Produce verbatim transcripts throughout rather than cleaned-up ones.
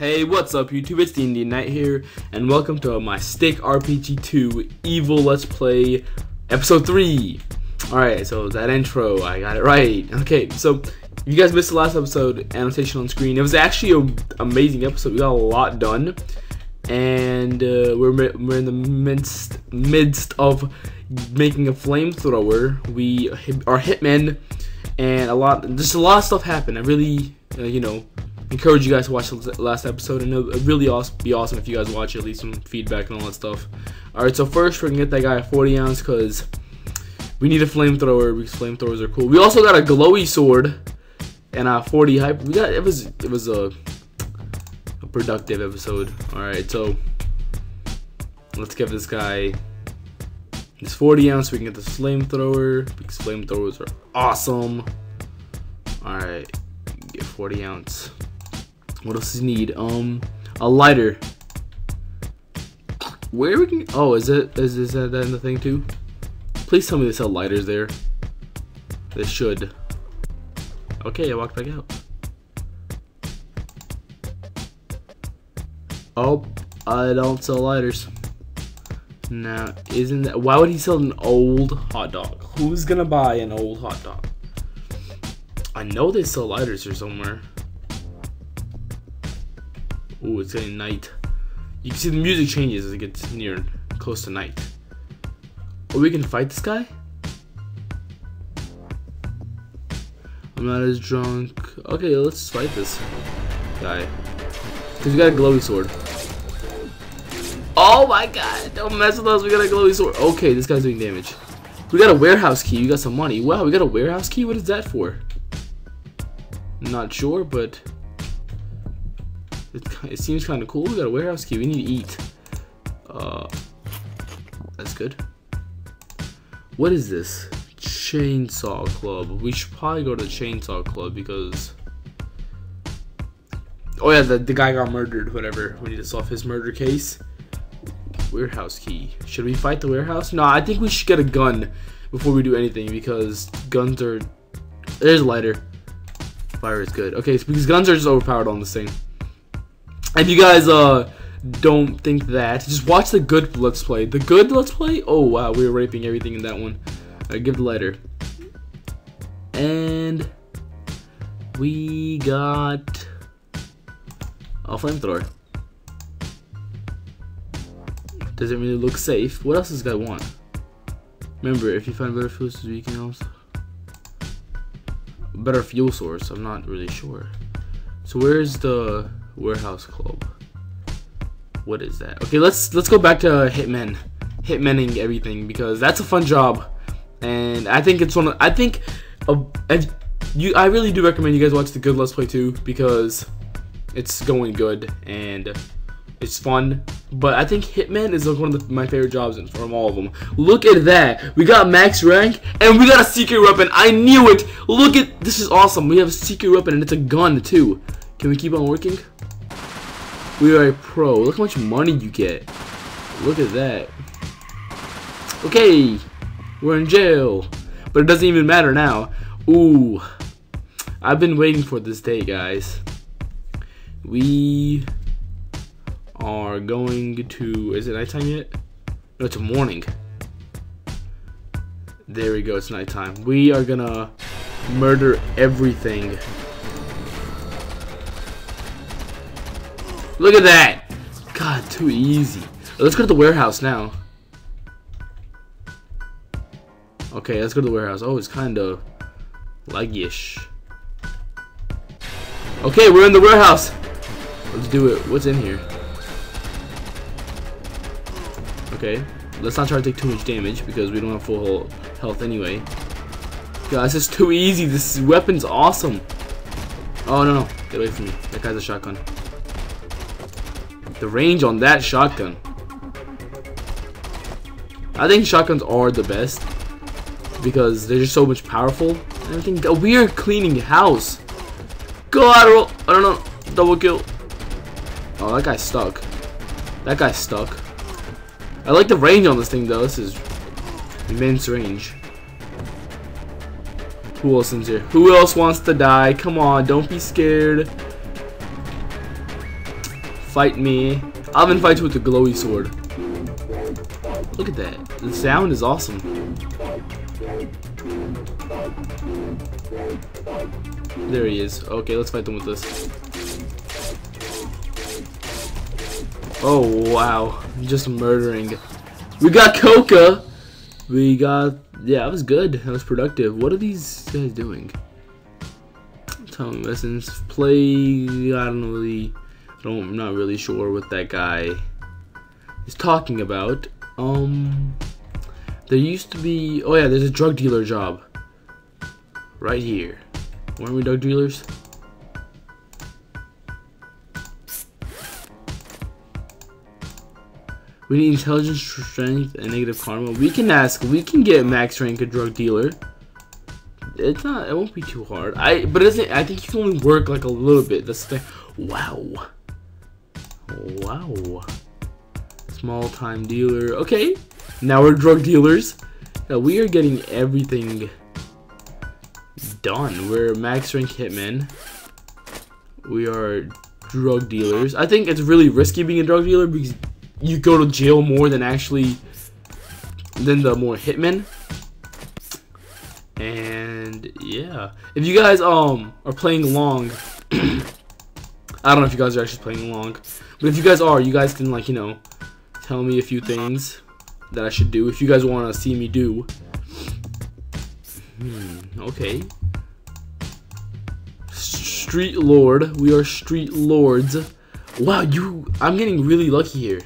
Hey, what's up YouTube, it's the Indian Knight here, and welcome to my Stick R P G two Evil Let's Play Episode three. Alright, so that intro, I got it right. Okay, so if you guys missed the last episode, annotation on screen, it was actually an amazing episode. We got a lot done, and uh, we're, we're in the midst, midst of making a flamethrower. We are hitmen, and a lot, just a lot of stuff happened. I really, uh, you know, encourage you guys to watch the last episode, and it would really be awesome if you guys watch it, leave some feedback and all that stuff. Alright, so first we're gonna get that guy a forty ounce because we need a flamethrower because flamethrowers are cool. We also got a glowy sword and a forty hype. We got it was it was a, a productive episode. Alright, so let's give this guy this forty ounce so we can get this flamethrower because flamethrowers are awesome. Alright, get forty ounce. What else does he need? Um, a lighter. Where we can? Oh, is it? Is is that in the thing too? Please tell me they sell lighters there. They should. Okay, I walked back out. Oh, I don't sell lighters. Now, isn't that? Why would he sell an old hot dog? Who's gonna buy an old hot dog? I know they sell lighters here somewhere. Ooh, it's getting night. You can see the music changes as it gets near, close to night. Oh, we can fight this guy? I'm not as drunk. Okay, let's fight this guy. Because we got a glowy sword. Oh my god, don't mess with us, we got a glowy sword. Okay, this guy's doing damage. We got a warehouse key, we got some money. Wow, we got a warehouse key? What is that for? Not sure, but It, it seems kind of cool. We got a warehouse key. We need to eat. Uh, that's good. What is this? Chainsaw Club. We should probably go to the Chainsaw Club because... Oh yeah, the, the guy got murdered. Whatever. We need to solve his murder case. Warehouse key. Should we fight the warehouse? No, I think we should get a gun before we do anything because guns are... There's a lighter. Fire is good. Okay, so because guns are just overpowered on this thing. If you guys uh don't think that, just watch the good let's play. The good let's play? Oh wow, we were raping everything in that one. Alright, give the lighter. And we got a flamethrower. Doesn't really look safe. What else does this guy want? Remember, if you find better fuel sources, you can also better fuel source, I'm not really sure. So where's the warehouse club? What is that? Okay, let's let's go back to hitmen, hitmening everything because that's a fun job, and I think it's one of I think, a, a, you I really do recommend you guys watch the good let's play too because it's going good and it's fun. But I think hitman is like one of the, my favorite jobs from all of them. Look at that! We got max rank and we got a secret weapon. I knew it. Look at this, is awesome. We have a secret weapon and it's a gun too. Can we keep on working? We are a pro. Look how much money you get. Look at that. Okay. We're in jail. But it doesn't even matter now. Ooh. I've been waiting for this day, guys. We are going to... Is it nighttime yet? No, it's morning. There we go. It's nighttime. We are gonna murder everything. Look at that! God, too easy. Let's go to the warehouse now. Okay, let's go to the warehouse. Oh, it's kind of laggy-ish. Okay, we're in the warehouse. Let's do it. What's in here? Okay, let's not try to take too much damage because we don't have full health anyway. Guys, this is too easy. This weapon's awesome. Oh, no, no. Get away from me. That guy's a shotgun. The range on that shotgun. I think shotguns are the best because they're just so much powerful. And I think we are cleaning house. Collateral. I don't know. Double kill. Oh, that guy's stuck. That guy's stuck. I like the range on this thing though. This is immense range. Who else is here? Who else wants to die? Come on, don't be scared. Fight me. Alvin fights with the glowy sword. Look at that. The sound is awesome. There he is. Okay, let's fight them with this. Oh, wow. Just murdering. We got Coca. We got... Yeah, that was good. That was productive. What are these guys doing? Tongue lessons. Play... I don't really... I don't, I'm not really sure what that guy is talking about. Um, there used to be, oh yeah, there's a drug dealer job right here. Weren't we drug dealers? We need intelligence, strength, and negative karma. We can ask, we can get max rank a drug dealer. It's not, it won't be too hard. I, but isn't, I think you can only work like a little bit. That's the thing. Wow. Wow. Small time dealer. Okay, now we're drug dealers. Now we are getting everything done. We're max rank hitmen. We are drug dealers. I think it's really risky being a drug dealer because you go to jail more than actually than the more hitmen. And yeah, if you guys um are playing along, I don't know if you guys are actually playing along, but if you guys are, you guys can like you know. Tell me a few things that I should do if you guys want to see me do. Hmm, okay. Street Lord. We are Street Lords. Wow, you. I'm getting really lucky here.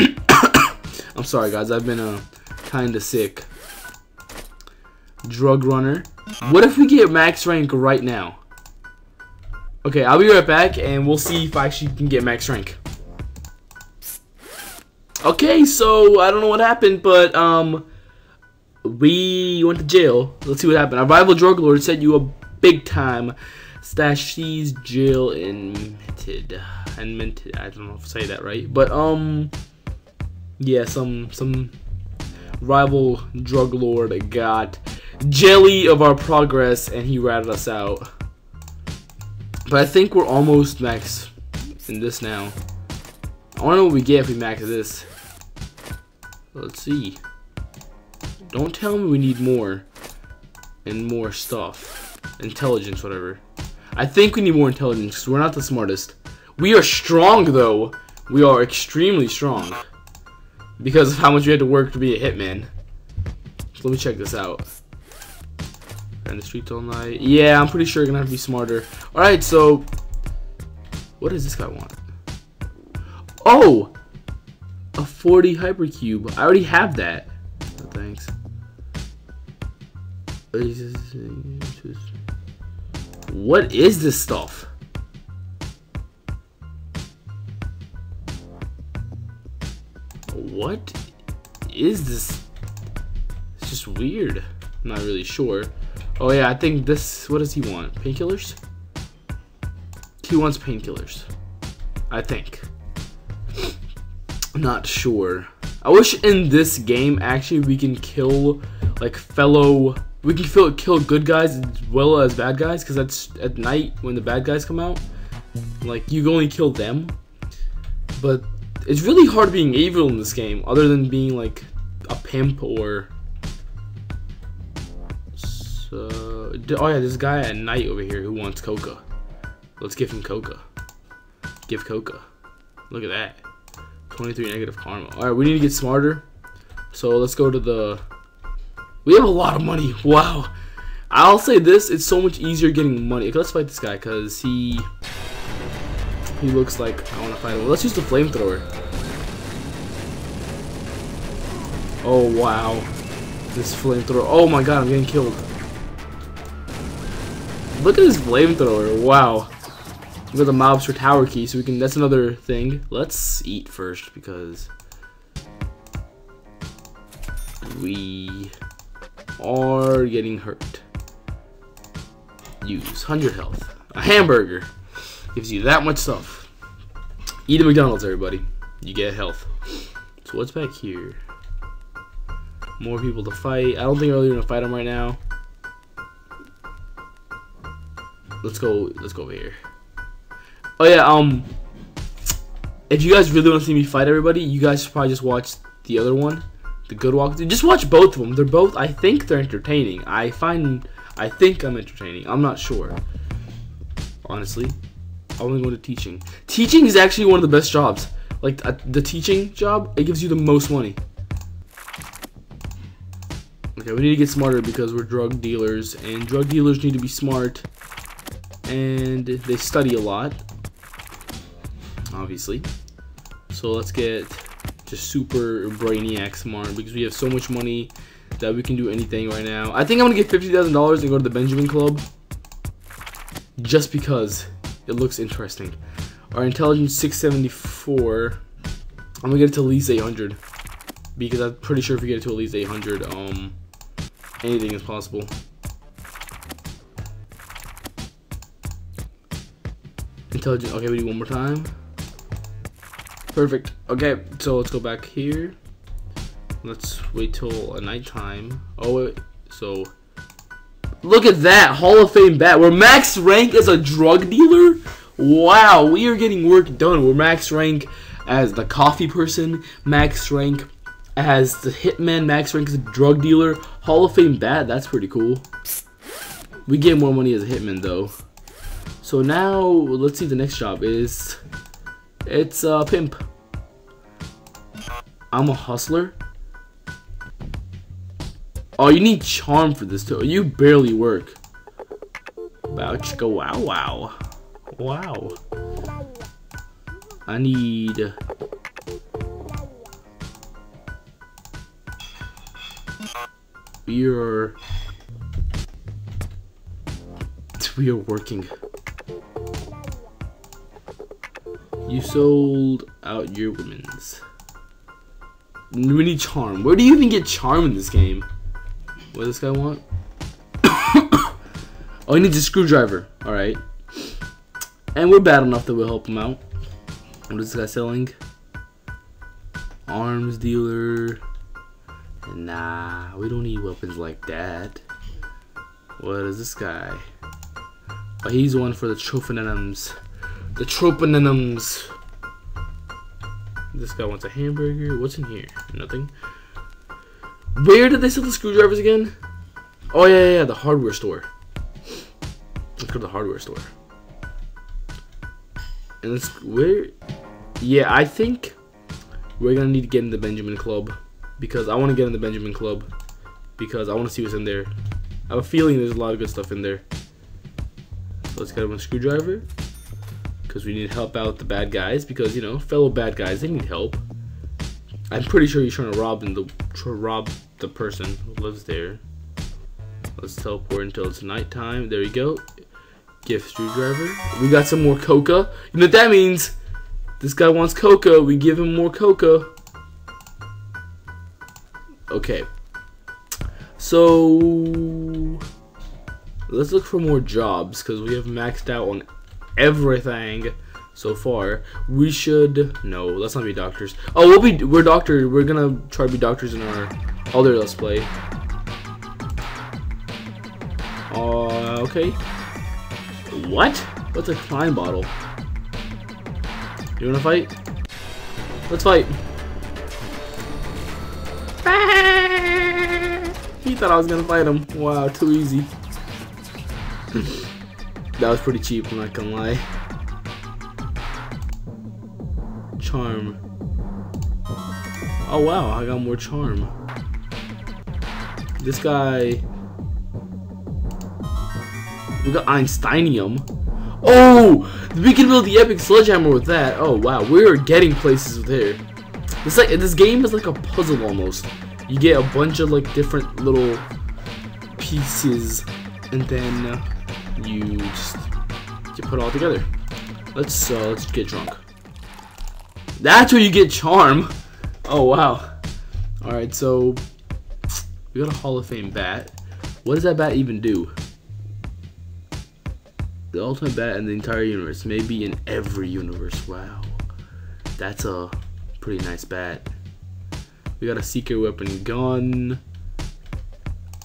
I'm sorry, guys. I've been uh, kind of sick. Drug Runner. What if we get max rank right now? Okay, I'll be right back, and we'll see if I actually can get max rank. Okay, so I don't know what happened, but um, we went to jail. Let's see what happened. Our rival drug lord sent you a big time stash, seized, jail, admitted, admitted. I don't know if I say that right, but um, yeah, some some rival drug lord got jelly of our progress, and he ratted us out. But I think we're almost max in this now. I wanna know what we get if we max this. Let's see. Don't tell me we need more and more stuff. Intelligence, whatever. I think we need more intelligence because we're not the smartest. We are strong though. We are extremely strong because of how much we had to work to be a hitman. So let me check this out. In the streets all night. Yeah, I'm pretty sure you're gonna have to be smarter. Alright, so what does this guy want? Oh! A forty hypercube. I already have that. Oh, thanks. What is this stuff? What is this? It's just weird. I'm not really sure. Oh yeah, I think this, what does he want? Painkillers? He wants painkillers. I think. I'm not sure. I wish in this game, actually, we can kill, like, fellow, we can kill, kill good guys as well as bad guys, because that's at night when the bad guys come out. Like, you only kill them. But it's really hard being evil in this game, other than being, like, a pimp or... Uh, oh yeah, this guy at night over here who wants coca. Let's give him coca. Give coca. Look at that. twenty-three negative karma. Alright, we need to get smarter. So let's go to the... We have a lot of money. Wow. I'll say this. It's so much easier getting money. Okay, let's fight this guy because he... He looks like I want to fight him. Let's use the flamethrower. Oh, wow. This flamethrower. Oh my god, I'm getting killed. Look at this flamethrower, wow. Look at the mobster tower key, so we can, that's another thing. Let's eat first, because we are getting hurt. Use, one hundred health. A hamburger gives you that much stuff. Eat at McDonald's, everybody. You get health. So what's back here? More people to fight. I don't think I'm really gonna fight them right now. Let's go, let's go over here. Oh yeah, um, if you guys really want to see me fight everybody, you guys should probably just watch the other one, the good walkthrough. Just watch both of them. They're both, I think they're entertaining. I find, I think I'm entertaining. I'm not sure, honestly. I want to go to teaching. Teaching is actually one of the best jobs. Like uh, the teaching job, it gives you the most money. Okay, we need to get smarter because we're drug dealers, and drug dealers need to be smart, and they study a lot, obviously. So let's get just super brainiac smart because we have so much money that we can do anything right now. I think I'm gonna get fifty thousand dollars and go to the Benjamin Club just because it looks interesting. Our intelligence six seventy-four. I'm gonna get it to at least eight hundred because I'm pretty sure if we get it to at least eight hundred, um, anything is possible. Intelligence. Okay, we do one more time. Perfect. Okay, so let's go back here. Let's wait till a nighttime. Oh wait, so look at that Hall of Fame bat. We're max rank as a drug dealer. Wow, we are getting work done. We're max rank as the coffee person, max rank as the hitman, max rank as a drug dealer, Hall of Fame bat. That's pretty cool. We get more money as a hitman though. So now let's see, the next job is, it's a uh, pimp. I'm a hustler. Oh, you need charm for this too. You barely work. Wow, chicka, wow, wow, wow. I need. We are. We are working. You sold out your women's. We need charm. Where do you even get charm in this game? What does this guy want? Oh, he needs a screwdriver. Alright. And we're bad enough that we'll help him out. What is this guy selling? Arms dealer. Nah, we don't need weapons like that. What is this guy? Oh, he's one for the trophanenums. The trophanenums. This guy wants a hamburger. What's in here? Nothing. Where did they sell the screwdrivers again? Oh yeah, yeah, yeah, the hardware store. Let's go to the hardware store. And let's, where? Yeah, I think we're gonna need to get in the Benjamin Club because I want to get in the Benjamin Club because I want to see what's in there. I have a feeling there's a lot of good stuff in there. So let's get him a screwdriver. Because we need to help out the bad guys, because you know, fellow bad guys, they need help. I'm pretty sure he's trying to rob the to rob the person who lives there. Let's teleport until it's nighttime. There you go. Gift screwdriver. We got some more coca. You know what that means? This guy wants coca. We give him more coca. Okay. So let's look for more jobs because we have maxed out on everything so far. We should, no, let's not be doctors. Oh, we'll be, we're doctor, we're gonna try to be doctors in our other let's play. Uh, okay. What? What's a Klein bottle? You wanna fight? Let's fight. He thought I was gonna fight him. Wow, too easy. That was pretty cheap, I'm not gonna lie. Charm. Oh wow, I got more charm. This guy. We got Einsteinium. Oh! We can build the epic sledgehammer with that. Oh wow, we're getting places with here. This, like, this game is like a puzzle almost. You get a bunch of like different little pieces and then. Uh, You just you put it all together. Let's uh, let's get drunk. That's where you get charm. Oh wow. All right, so we got a Hall of Fame bat. What does that bat even do? The ultimate bat in the entire universe, maybe in every universe. Wow, that's a pretty nice bat. We got a secret weapon gun.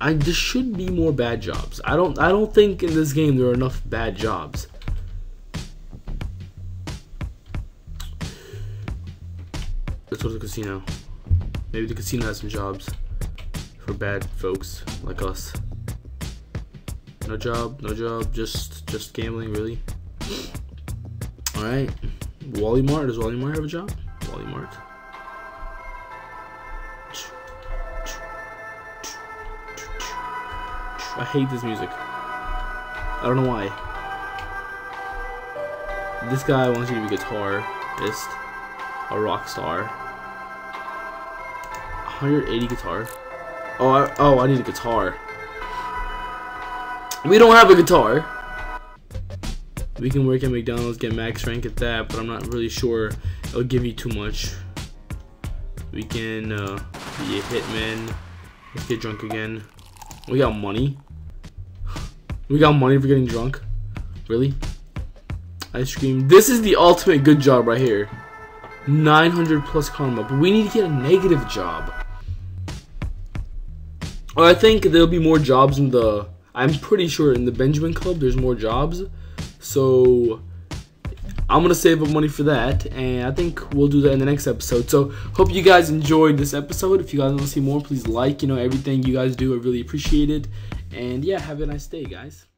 I, there should be more bad jobs. I don't I don't think in this game there are enough bad jobs. Let's go to the casino. Maybe the casino has some jobs for bad folks like us. No job, no job, just just gambling, really. Alright. Wally Mart, does Wally Mart have a job? Wally Mart. I hate this music. I don't know why. This guy wants you to be a guitarist, a rock star. one hundred eighty guitar. Oh, I, oh, I need a guitar. We don't have a guitar. We can work at McDonald's, get max rank at that, but I'm not really sure it'll give you too much. We can uh, be a hitman. Let's get drunk again. We got money. We got money for getting drunk. Really? Ice cream. This is the ultimate good job right here. nine hundred plus karma. But we need to get a negative job. Or I think there'll be more jobs in the... I'm pretty sure in the Benjamin Club there's more jobs. So... I'm going to save up money for that, and I think we'll do that in the next episode. So, hope you guys enjoyed this episode. If you guys want to see more, please like, you know, everything you guys do. I really appreciate it. And, yeah, have a nice day, guys.